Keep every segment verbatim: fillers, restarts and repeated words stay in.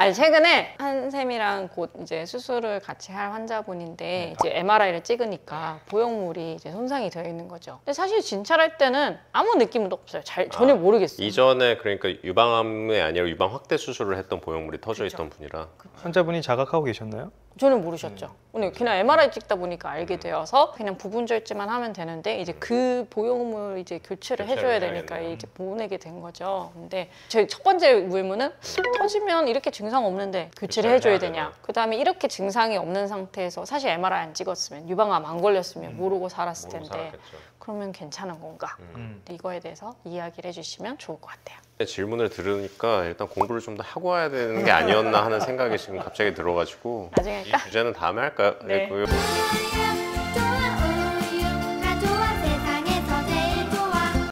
아니 최근에 한샘이랑 곧 이제 수술을 같이 할 환자분인데 이제 엠알아이를 찍으니까 보형물이 이제 손상이 되어 있는 거죠. 근데 사실 진찰할 때는 아무 느낌도 없어요. 잘 전혀 아, 모르겠어요. 이전에 그러니까 유방암이 아니라 유방 확대 수술을 했던 보형물이 터져 그쵸. 있던 분이라. 그쵸. 환자분이 자각하고 계셨나요? 저는 모르셨죠. 오늘 음. 그냥 엠알아이 찍다 보니까 알게 음. 되어서 그냥 부분 절제만 하면 되는데 이제 그 보형물 이제 교체를, 교체를 해줘야 되니까 해야겠네요. 이제 보내게 된 거죠. 근데 제 첫 번째 의문은 터지면 이렇게 증상 없는데 교체를 해줘야 되냐. 그 다음에 이렇게 증상이 없는 상태에서 사실 엠알아이 안 찍었으면 유방암 안 걸렸으면 음. 모르고 살았을 모르고 텐데 살았겠죠. 그러면 괜찮은 건가? 음. 이거에 대해서 이야기를 해주시면 좋을 것 같아요. 질문을 들으니까 일단 공부를 좀 더 하고 와야 되는 게 아니었나 하는 생각이 지금 갑자기 들어가지고 나중에 할까? 이 주제는 다음에 할까요? 네. 네.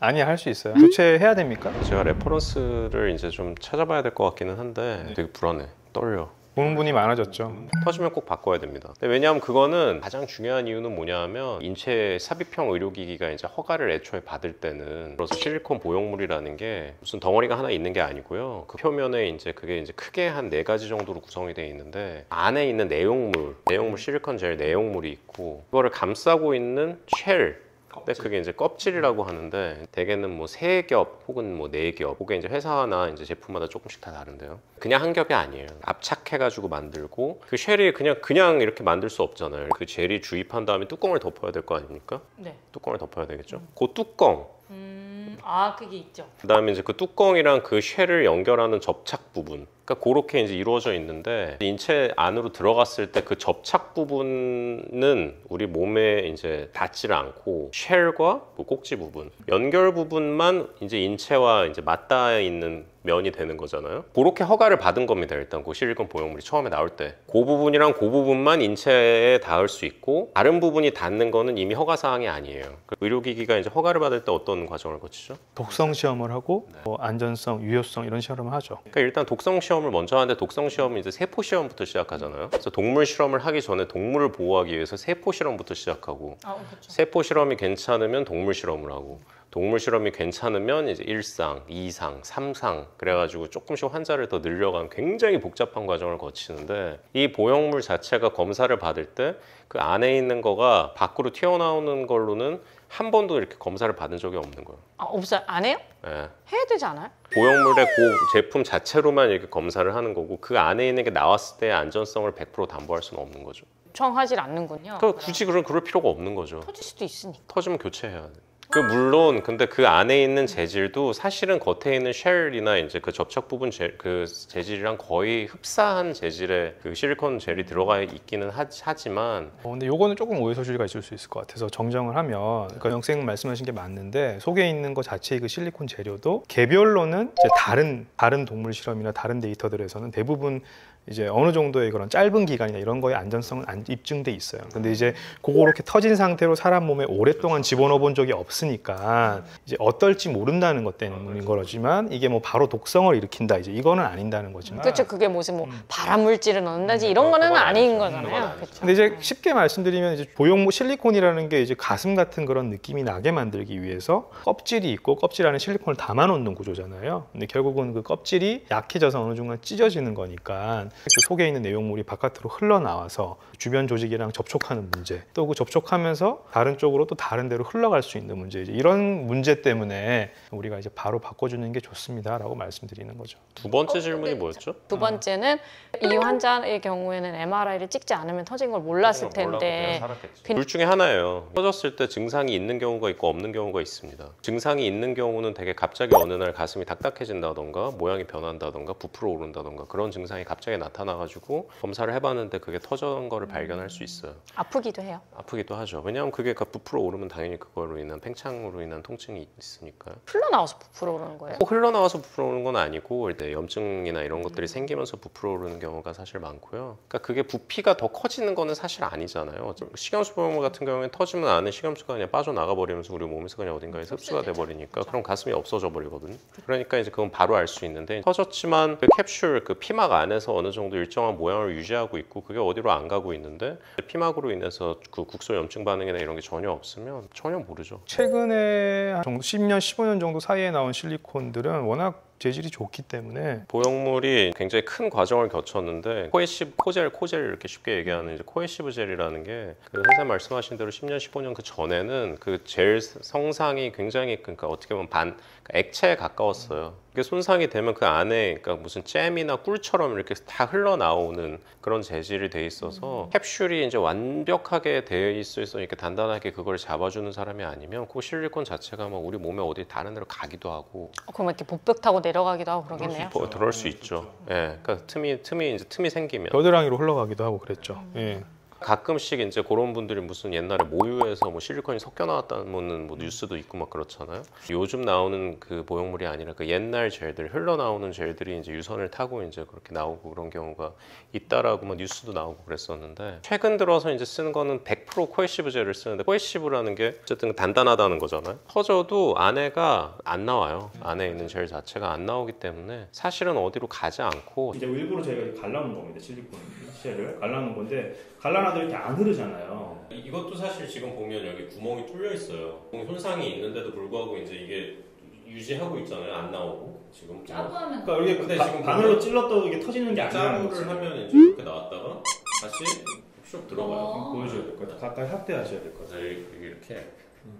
아니 할 수 있어요. 교체해야 됩니까? 제가 레퍼런스를 이제 좀 찾아봐야 될 것 같기는 한데 네. 되게 불안해. 떨려. 보는 분이 많아졌죠. 터지면 꼭 바꿔야 됩니다. 근데 왜냐하면 그거는 가장 중요한 이유는 뭐냐 하면 인체 삽입형 의료기기가 이제 허가를 애초에 받을 때는 그래서 실리콘 보형물이라는 게 무슨 덩어리가 하나 있는 게 아니고요. 그 표면에 이제 그게 이제 크게 한 네 가지 정도로 구성이 되어 있는데 안에 있는 내용물, 내용물 실리콘 젤 내용물이 있고 그거를 감싸고 있는 쉘 껍질. 그게 이제 껍질이라고 하는데 대개는 뭐 세 겹 혹은 뭐 네 겹 그게 이제 회사나 이제 제품마다 조금씩 다 다른데요. 그냥 한 겹이 아니에요. 압착해가지고 만들고 그 쉘이 그냥 그냥 이렇게 만들 수 없잖아요. 그 젤이 주입한 다음에 뚜껑을 덮어야 될 거 아닙니까? 네. 뚜껑을 덮어야 되겠죠. 음. 그 뚜껑. 음, 아 그게 있죠. 그다음에 이제 그 뚜껑이랑 그 쉘을 연결하는 접착 부분. 그러니까 그렇게 이제 이루어져 있는데 인체 안으로 들어갔을 때 그 접착 부분은 우리 몸에 이제 닿지를 않고 쉘과 뭐 꼭지 부분, 연결 부분만 이제 인체와 이제 맞닿아 있는 면이 되는 거잖아요. 그렇게 허가를 받은 겁니다. 일단 그 실리콘 보형물이 처음에 나올 때 그 부분이랑 그 부분만 인체에 닿을 수 있고 다른 부분이 닿는 거는 이미 허가 사항이 아니에요. 의료기기가 이제 허가를 받을 때 어떤 과정을 거치죠? 독성 시험을 하고 네. 뭐 안전성, 유효성 이런 시험을 하죠. 그러니까 일단 독성 시험 시험을 먼저 하는데 독성 시험은 이제 세포 시험부터 시작하잖아요. 그래서 동물 실험을 하기 전에 동물을 보호하기 위해서 세포 실험부터 시작하고 아, 그렇죠. 세포 실험이 괜찮으면 동물 실험을 하고 동물 실험이 괜찮으면 이제 일상, 이상, 삼상 그래가지고 조금씩 환자를 더 늘려가는 굉장히 복잡한 과정을 거치는데 이 보형물 자체가 검사를 받을 때 그 안에 있는 거가 밖으로 튀어나오는 걸로는 한 번도 이렇게 검사를 받은 적이 없는 거예요. 아, 없어요? 안 해요? 네. 해야 되지 않아요? 보형물의 그 제품 자체로만 이렇게 검사를 하는 거고 그 안에 있는 게 나왔을 때 안전성을 백 퍼센트 담보할 수는 없는 거죠. 요청하지 않는군요. 그러니까 굳이 그럴, 그럴 필요가 없는 거죠. 터질 수도 있으니까. 터지면 교체해야 돼요. 그 물론 근데 그 안에 있는 재질도 사실은 겉에 있는 쉘이나 이제 그 접착 부분 제, 그 재질이랑 거의 흡사한 재질의 그 실리콘 젤이 들어가 있기는 하, 하지만 어, 근데 요거는 조금 오해 소지가 있을 수 있을 것 같아서 정정을 하면 그러니까 영생 말씀하신 게 맞는데 속에 있는 거 자체의 그 실리콘 재료도 개별로는 이제 다른 다른 동물 실험이나 다른 데이터들에서는 대부분 이제 어느 정도의 그런 짧은 기간이나 이런 거의 안전성은 안, 입증돼 있어요. 근데 이제 그거 이렇게 터진 상태로 사람 몸에 오랫동안 집어넣어 본 적이 없으니까 이제 어떨지 모른다는 것 때문인 거지만 이게 뭐 바로 독성을 일으킨다 이제 이거는 아닌다는 거지만 그렇죠. 그게 무슨 뭐 발암 물질을 넣는다지 이런 거는 아닌 거잖아요. 그렇죠. 근데 이제 쉽게 말씀드리면 이제 보형물 실리콘이라는 게 이제 가슴 같은 그런 느낌이 나게 만들기 위해서 껍질이 있고 껍질 안에 실리콘을 담아 놓는 구조잖아요. 근데 결국은 그 껍질이 약해져서 어느 순간 찢어지는 거니까 그 속에 있는 내용물이 바깥으로 흘러나와서 주변 조직이랑 접촉하는 문제 또 그 접촉하면서 다른 쪽으로 또 다른 데로 흘러갈 수 있는 문제 이제 이런 문제 때문에 우리가 이제 바로 바꿔주는 게 좋습니다 라고 말씀드리는 거죠. 두 번째 질문이 뭐였죠? 두 번째는 음. 이 환자의 경우에는 엠알아이를 찍지 않으면 터진 걸 몰랐을 텐데 그냥... 둘 중에 하나예요. 터졌을 때 증상이 있는 경우가 있고 없는 경우가 있습니다. 증상이 있는 경우는 되게 갑자기 어느 날 가슴이 딱딱해진다던가 모양이 변한다던가 부풀어 오른다던가 그런 증상이 갑자기 나 나타나가지고 검사를 해봤는데 그게 터진 거를 발견할 수 있어요. 아프기도 해요? 아프기도 하죠. 왜냐하면 그게 부풀어 오르면 당연히 그걸로 인한 팽창으로 인한 통증이 있으니까. 흘러나와서 부풀어 오르는 거예요? 꼭 흘러나와서 부풀어 오르는 건 아니고 일단 염증이나 이런 것들이 음. 생기면서 부풀어 오르는 경우가 사실 많고요. 그러니까 그게 부피가 더 커지는 거는 사실 아니잖아요. 식염수 보형물 같은 경우에는 터지면 안에 식염수가 그냥 빠져나가 버리면서 우리 몸에서 그냥 어딘가에 흡수가 돼 버리니까 그렇죠. 그럼 가슴이 없어져 버리거든요. 그러니까 이제 그건 바로 알 수 있는데 터졌지만 그 캡슐 그 피막 안에서 어느 정도 일정한 모양을 유지하고 있고 그게 어디로 안 가고 있는데 피막으로 인해서 그 국소 염증 반응이나 이런 게 전혀 없으면 전혀 모르죠. 최근에 한 십 년, 십오 년 정도 사이에 나온 실리콘들은 워낙 재질이 좋기 때문에 보형물이 굉장히 큰 과정을 거쳤는데 코에시브, 코젤, 코젤 이렇게 쉽게 얘기하는 이제 코에시브 젤이라는 게 그 선생님 말씀하신 대로 십 년, 십오 년 그 전에는 그 젤 성상이 굉장히 그러니까 어떻게 보면 반 액체에 가까웠어요. 그게 손상이 되면 그 안에 그러니까 무슨 잼이나 꿀처럼 이렇게 다 흘러나오는 그런 재질이 돼 있어서 캡슐이 이제 완벽하게 되어 있어서 이렇게 단단하게 그걸 잡아주는 사람이 아니면 그 실리콘 자체가 막 우리 몸에 어디 다른 데로 가기도 하고 어, 그럼 이렇게 복벽 타고 내려가기도 하고 그러겠네요. 그럴 수, 그럴 수 있죠. 예, 네, 그러니까 틈이 틈이 이제 틈이 생기면 겨드랑이로 흘러가기도 하고 그랬죠. 예. 가끔씩 이제 그런 분들이 무슨 옛날에 모유에서 뭐 실리콘이 섞여 나왔다는 뭐 뉴스도 있고 막 그렇잖아요. 요즘 나오는 그 보형물이 아니라 그 옛날 젤들 흘러나오는 젤들이 이제 유선을 타고 이제 그렇게 나오고 그런 경우가 있다라고 막 뉴스도 나오고 그랬었는데 최근 들어서 이제 쓰는 거는 백 퍼센트 코에시브 젤을 쓰는데 코에시브라는 게 어쨌든 단단하다는 거잖아요. 터져도 안에가 안 나와요. 안에 있는 젤 자체가 안 나오기 때문에 사실은 어디로 가지 않고 이제 일부러 저희가 갈라놓은 겁니다. 실리콘 젤을 갈라놓은 건데 갈라 이렇게 안 흐르잖아요. 이것도 사실 지금 보면 여기 구멍이 뚫려 있어요. 손상이 있는데도 불구하고 이제 이게 유지하고 있잖아요. 안 나오고 지금. 짜고 하면. 그러니까 여기 근데 지금 바늘로 찔렀다고 이게 터지는 게 아니라. 짜고를 하면 이제 이렇게 나왔다가 다시 쭉 들어가요. 보여줘야 될 거예요. 가까이 확대하셔야 될 거예요. 이렇게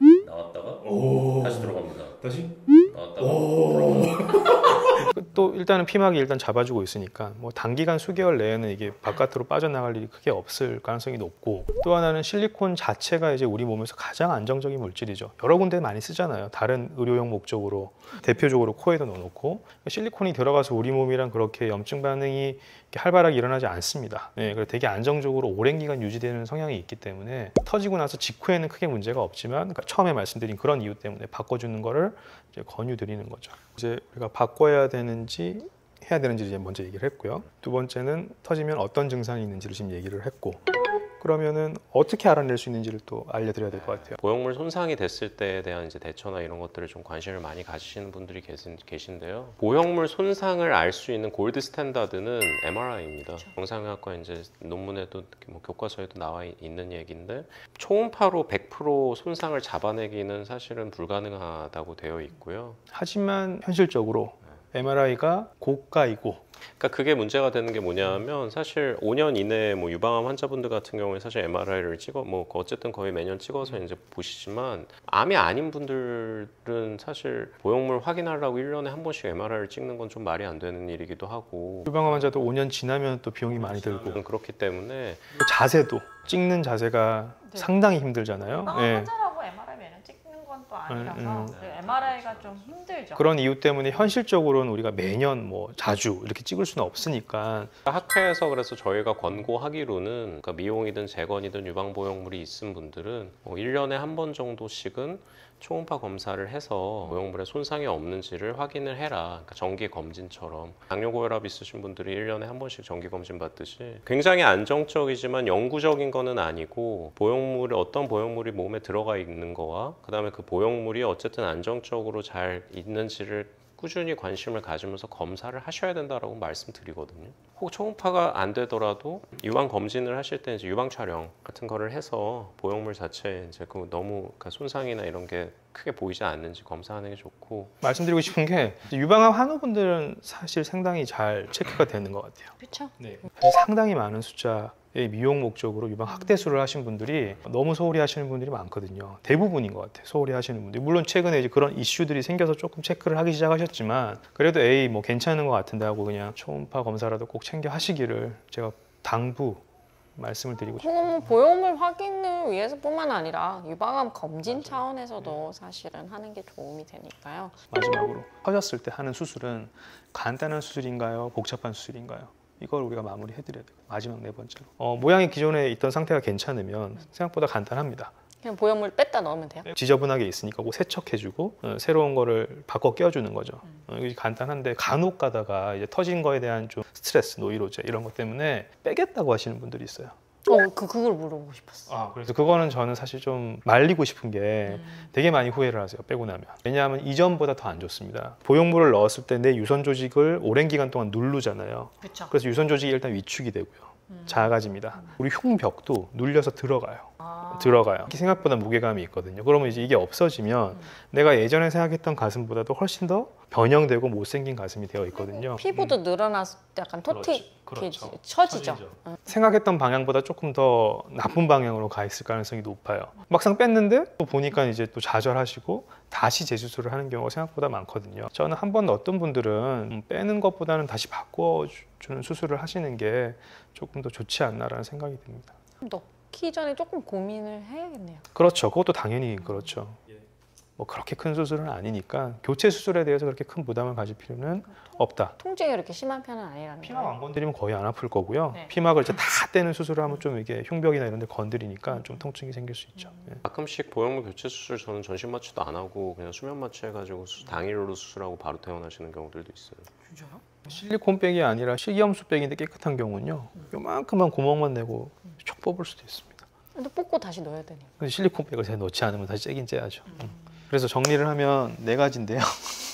이렇게 나왔다가 다시 들어갑니다. 다시 나왔다가 들어갑니다. 또 일단은 피막이 일단 잡아주고 있으니까 뭐 단기간 수개월 내에는 이게 바깥으로 빠져나갈 일이 크게 없을 가능성이 높고 또 하나는 실리콘 자체가 이제 우리 몸에서 가장 안정적인 물질이죠. 여러 군데 많이 쓰잖아요. 다른 의료용 목적으로 대표적으로 코에도 넣어놓고 실리콘이 들어가서 우리 몸이랑 그렇게 염증 반응이 활발하게 일어나지 않습니다. 네, 그래서 되게 안정적으로 오랜 기간 유지되는 성향이 있기 때문에 터지고 나서 직후에는 크게 문제가 없지만 그러니까 처음에 말씀드린 그런 이유 때문에 바꿔주는 거를 이제 권유드리는 거죠. 이제 우리가 바꿔야 되는지 해야 되는지 이제 먼저 얘기를 했고요. 두 번째는 터지면 어떤 증상이 있는지를 지금 얘기를 했고 그러면은 어떻게 알아낼 수 있는지를 또 알려드려야 될 것 같아요. 보형물 손상이 됐을 때에 대한 이제 대처나 이런 것들을 좀 관심을 많이 가지시는 분들이 계신, 계신데요. 보형물 손상을 알 수 있는 골드 스탠다드는 엠알아이입니다. 그렇죠. 영상의학과 이제 논문에도 뭐 교과서에도 나와 있는 얘기인데 초음파로 백 퍼센트 손상을 잡아내기는 사실은 불가능하다고 되어 있고요. 하지만 현실적으로 엠알아이가 고가이고 그러니까 그게 문제가 되는 게 뭐냐면 사실 오 년 이내에 뭐 유방암 환자분들 같은 경우에 사실 엠알아이를 찍어 뭐 어쨌든 거의 매년 찍어서 이제 보시지만 암이 아닌 분들은 사실 보형물 확인하려고 일 년에 한 번씩 엠알아이를 찍는 건 좀 말이 안 되는 일이기도 하고 유방암 환자도 오 년 지나면 또 비용이 많이 들고 그렇기 때문에 자세도 찍는 자세가 네. 상당히 힘들잖아요. 네. 또 아니라서 네, 네. 엠알아이가 좀 힘들죠. 그런 이유 때문에 현실적으로는 우리가 매년 뭐 자주 이렇게 찍을 수는 없으니까 학회에서 그래서 저희가 권고하기로는 그러니까 미용이든 재건이든 유방보형물이 있은 분들은 뭐 일 년에 한 번 정도씩은 초음파 검사를 해서 보형물에 손상이 없는지를 확인을 해라. 그러니까 정기검진처럼 당뇨고혈압 있으신 분들이 일 년에 한 번씩 정기검진 받듯이 굉장히 안정적이지만 영구적인 거는 아니고 보형물이 어떤 보형물이 몸에 들어가 있는 거와 그다음에 그 보형물이 어쨌든 안정적으로 잘 있는지를 꾸준히 관심을 가지면서 검사를 하셔야 된다라고 말씀드리거든요. 혹 초음파가 안 되더라도 유방 검진을 하실 때 이제 유방 촬영 같은 거를 해서 보형물 자체에 이제 그 너무 손상이나 이런 게 크게 보이지 않는지 검사하는 게 좋고 말씀드리고 싶은 게 유방암 환우분들은 사실 상당히 잘 체크가 되는 것 같아요. 그렇죠. 네. 상당히 많은 숫자. 미용 목적으로 유방 학대술을 하신 분들이 너무 소홀히 하시는 분들이 많거든요. 대부분인 것 같아요. 소홀히 하시는 분들. 물론 최근에 이제 그런 이슈들이 생겨서 조금 체크를 하기 시작하셨지만 그래도 에이 뭐 괜찮은 것 같은데 하고 그냥 초음파 검사라도 꼭 챙겨 하시기를 제가 당부 말씀을 드리고 싶어요. 보형물 확인을 위해서뿐만 아니라 유방암 검진 맞아요. 차원에서도 사실은 하는 게 도움이 되니까요. 마지막으로 터졌을 때 하는 수술은 간단한 수술인가요? 복잡한 수술인가요? 이걸 우리가 마무리해드려야 돼요. 마지막 네 번째로. 어, 모양이 기존에 있던 상태가 괜찮으면 생각보다 간단합니다. 그냥 보형물 뺐다 넣으면 돼요? 지저분하게 있으니까 꼭 세척해주고 어, 새로운 거를 바꿔 끼워주는 거죠. 음. 어, 이게 간단한데 간혹 가다가 이제 터진 거에 대한 좀 스트레스, 노이로제 이런 것 때문에 빼겠다고 하시는 분들이 있어요. 어, 그, 그걸 물어보고 싶었어요. 아, 그래서 그거는 저는 사실 좀 말리고 싶은 게 음. 되게 많이 후회를 하세요. 빼고 나면. 왜냐하면 이전보다 더 안 좋습니다. 보형물을 넣었을 때 내 유선 조직을 오랜 기간 동안 누르잖아요. 그쵸. 그래서 유선 조직이 일단 위축이 되고요. 음. 작아집니다. 음. 우리 흉벽도 눌려서 들어가요. 아. 들어가요. 생각보다 무게감이 있거든요. 그러면 이제 이게 없어지면 음. 내가 예전에 생각했던 가슴보다도 훨씬 더 변형되고 못생긴 가슴이 되어 있거든요. 피부도 음. 늘어나서 약간 토틱 그렇죠. 처지죠. 응. 생각했던 방향보다 조금 더 나쁜 방향으로 가 있을 가능성이 높아요. 막상 뺐는데 또 보니까 이제 또 좌절하시고 다시 재수술을 하는 경우가 생각보다 많거든요. 저는 한 번 어떤 분들은 빼는 것보다는 다시 바꿔주는 수술을 하시는 게 조금 더 좋지 않나라는 생각이 듭니다. 넣기 전에 조금 고민을 해야겠네요. 그렇죠. 그것도 당연히 그렇죠. 뭐 그렇게 큰 수술은 아니니까 교체 수술에 대해서 그렇게 큰 부담을 가질 필요는 통, 없다. 통증이 그렇게 심한 편은 아니라는 피막 거예요? 안 건드리면 거의 안 아플 거고요. 네. 피막을 이제 다 떼는 수술을 하면 좀 이게 흉벽이나 이런 데 건드리니까 좀 통증이 생길 수 있죠. 음. 네. 가끔씩 보형물 교체 수술 저는 전신 마취도 안 하고 그냥 수면 마취 해가지고 수, 당일로 수술하고 바로 퇴원하시는 경우들도 있어요. 진짜요? 실리콘백이 아니라 식이염수백인데 깨끗한 경우는요. 음. 요만큼만 구멍만 내고 촉 음. 뽑을 수도 있습니다. 근데 뽑고 다시 넣어야 되네요. 실리콘백을 잘 넣지 않으면 다시 째긴 째야죠. 음. 그래서 정리를 하면 네 가지인데요.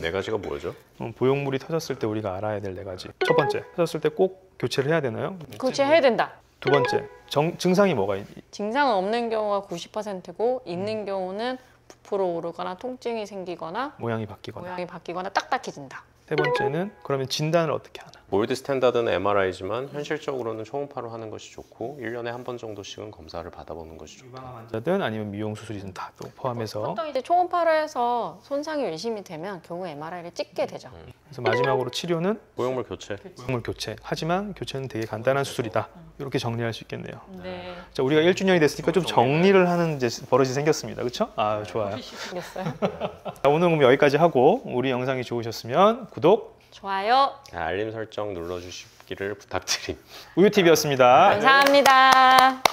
네 가지가 뭐죠? 보형물이 터졌을 때 우리가 알아야 될 네 가지. 첫 번째, 터졌을 때 꼭 교체를 해야 되나요? 교체해야 된다. 두 번째, 정, 증상이 뭐가 있니? 증상은 없는 경우가 구십 퍼센트고 있는 음. 경우는 부풀어 오르거나 통증이 생기거나 모양이 바뀌거나 모양이 바뀌거나 딱딱해진다. 세 번째는 그러면 진단을 어떻게 하나? 골드 스탠다드는 엠알아이지만 현실적으로는 초음파로 하는 것이 좋고 일 년에 한 번 정도씩은 검사를 받아보는 것이 좋다. 유방암 환자든 아니면 미용 수술이든 다 또 포함해서 보통 이제 초음파로 해서 손상이 의심이 되면 결국 엠알아이를 찍게 되죠. 음. 그래서 마지막으로 치료는 보형물 교체. 보형물 교체. 하지만 교체는 되게 간단한 수술이다. 음. 이렇게 정리할 수 있겠네요. 네. 자, 우리가 일주년이 됐으니까 좀 정리를 하는 이제 버릇이 생겼습니다. 그렇죠? 아, 좋아요. 생겼어요. 자, 오늘 그럼 여기까지 하고 우리 영상이 좋으셨으면 구독, 좋아요, 알림 설정 눌러주시기를 부탁드립니다. 우유티비였습니다. 감사합니다.